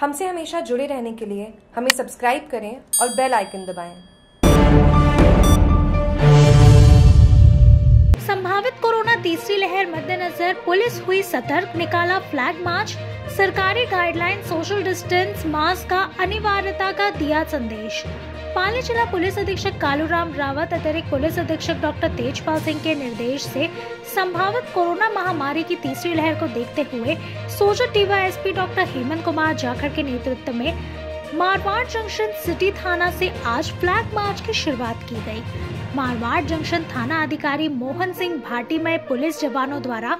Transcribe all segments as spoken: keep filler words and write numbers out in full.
हमसे हमेशा जुड़े रहने के लिए हमें सब्सक्राइब करें और बेल आइकन दबाएं। संभावित कोरोना तीसरी लहर मद्देनजर पुलिस हुई सतर्क, निकाला फ्लैग मार्च। सरकारी गाइडलाइन सोशल डिस्टेंस मास्क का अनिवार्यता का दिया संदेश। पाली जिला पुलिस अधीक्षक कालूराम रावत अतिरिक्त पुलिस अधीक्षक डॉक्टर तेजपाल सिंह के निर्देश से संभावित कोरोना महामारी की तीसरी लहर को देखते हुए सोजत डीवाईएसपी डॉक्टर हेमंत कुमार जाखड़ के नेतृत्व में मारवाड़ जंक्शन सिटी थाना से आज फ्लैग मार्च की शुरुआत की गई। मारवाड़ जंक्शन थाना अधिकारी मोहन सिंह भाटी में पुलिस जवानों द्वारा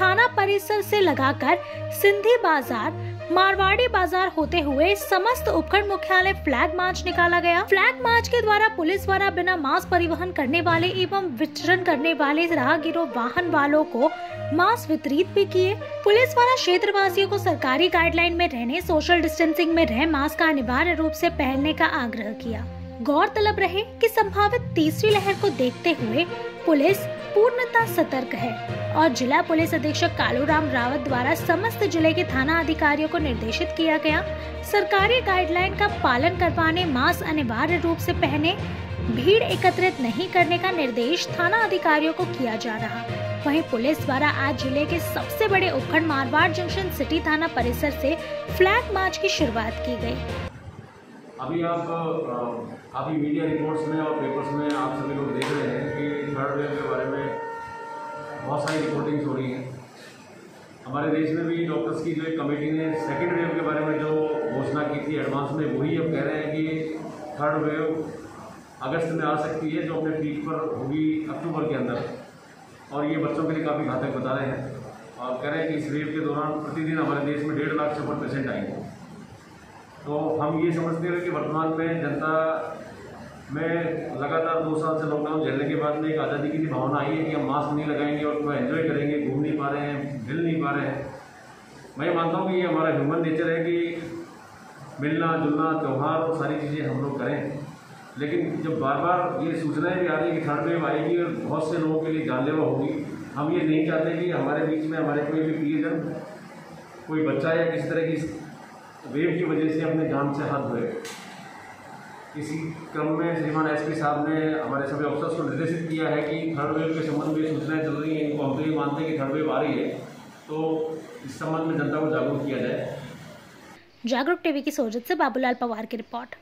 थाना परिसर से लगाकर सिंधी बाजार, मारवाड़ी बाजार होते हुए समस्त उपखंड मुख्यालय फ्लैग मार्च निकाला गया। फ्लैग मार्च के द्वारा पुलिस द्वारा बिना मास्क परिवहन करने वाले एवं विचरण करने वाले राहगीरों वाहन वालों को मास्क वितरित भी किए। पुलिस द्वारा क्षेत्रवासियों को सरकारी गाइडलाइन में रहने, सोशल डिस्टेंसिंग में रह मास्क का अनिवार्य रूप से पहनने का आग्रह किया। गौरतलब रहे कि संभावित तीसरी लहर को देखते हुए पुलिस पूर्णतः सतर्क है और जिला पुलिस अधीक्षक कालूराम रावत द्वारा समस्त जिले के थाना अधिकारियों को निर्देशित किया गया सरकारी गाइडलाइन का पालन करवाने, मास्क अनिवार्य रूप से पहने, भीड़ एकत्रित नहीं करने का निर्देश थाना अधिकारियों को किया जा रहा। वहीं पुलिस द्वारा आज जिले के सबसे बड़े उपखंड मारवाड़ जंक्शन सिटी थाना परिसर से फ्लैग मार्च की शुरुआत की गयी। अभी आप अभी मीडिया रिपोर्ट्स में और पेपर्स में आप सभी लोग देख रहे हैं कि थर्ड वेव के बारे में बहुत सारी रिपोर्टिंग्स हो रही हैं। हमारे देश में भी डॉक्टर्स की जो एक कमेटी ने सेकेंड वेव के बारे में जो घोषणा की थी एडवांस में, वही अब कह रहे हैं कि थर्ड वेव अगस्त में आ सकती है, जो अपने पीक पर होगी अक्टूबर के अंदर, और ये बच्चों के लिए काफ़ी घातक बता रहे हैं और कह रहे हैं कि इस वेव के दौरान प्रतिदिन हमारे देश में डेढ़ लाख से ऊपर पेशेंट आएंगे। तो हम ये समझते हैं कि वर्तमान में जनता में लगातार दो साल से लॉकडाउन झेलने के बाद में एक आज़ादी की भावना आई है कि हम मास्क नहीं लगाएंगे और थोड़ा एंजॉय करेंगे, घूम नहीं पा रहे हैं, हिल नहीं पा रहे हैं। मैं मानता हूँ कि ये हमारा ह्यूमन नेचर है कि मिलना जुलना त्यौहार और सारी चीज़ें हम लोग करें, लेकिन जब बार बार ये सूचनाएँ भी आ रही है कि थर्ड वेव आएगी और बहुत से लोगों के लिए जानलेवा होगी, हम ये नहीं चाहते कि हमारे बीच में हमारे कोई भी प्रियजन, कोई बच्चा या किसी तरह की वेव की वजह से अपने जान से हाथ धोए। इसी क्रम में श्रीमान एसपी साहब ने हमारे सभी ऑफिसर्स को निर्देशित किया है कि थर्ड वेव के संबंध में सूचनाएं चल रही हैं, इनको हम तो ये मानते हैं कि थर्ड वेव आ रही है, तो इस संबंध में जनता को जागरूक किया जाए। जागरूक टीवी की सोजत से बाबूलाल पवार की रिपोर्ट।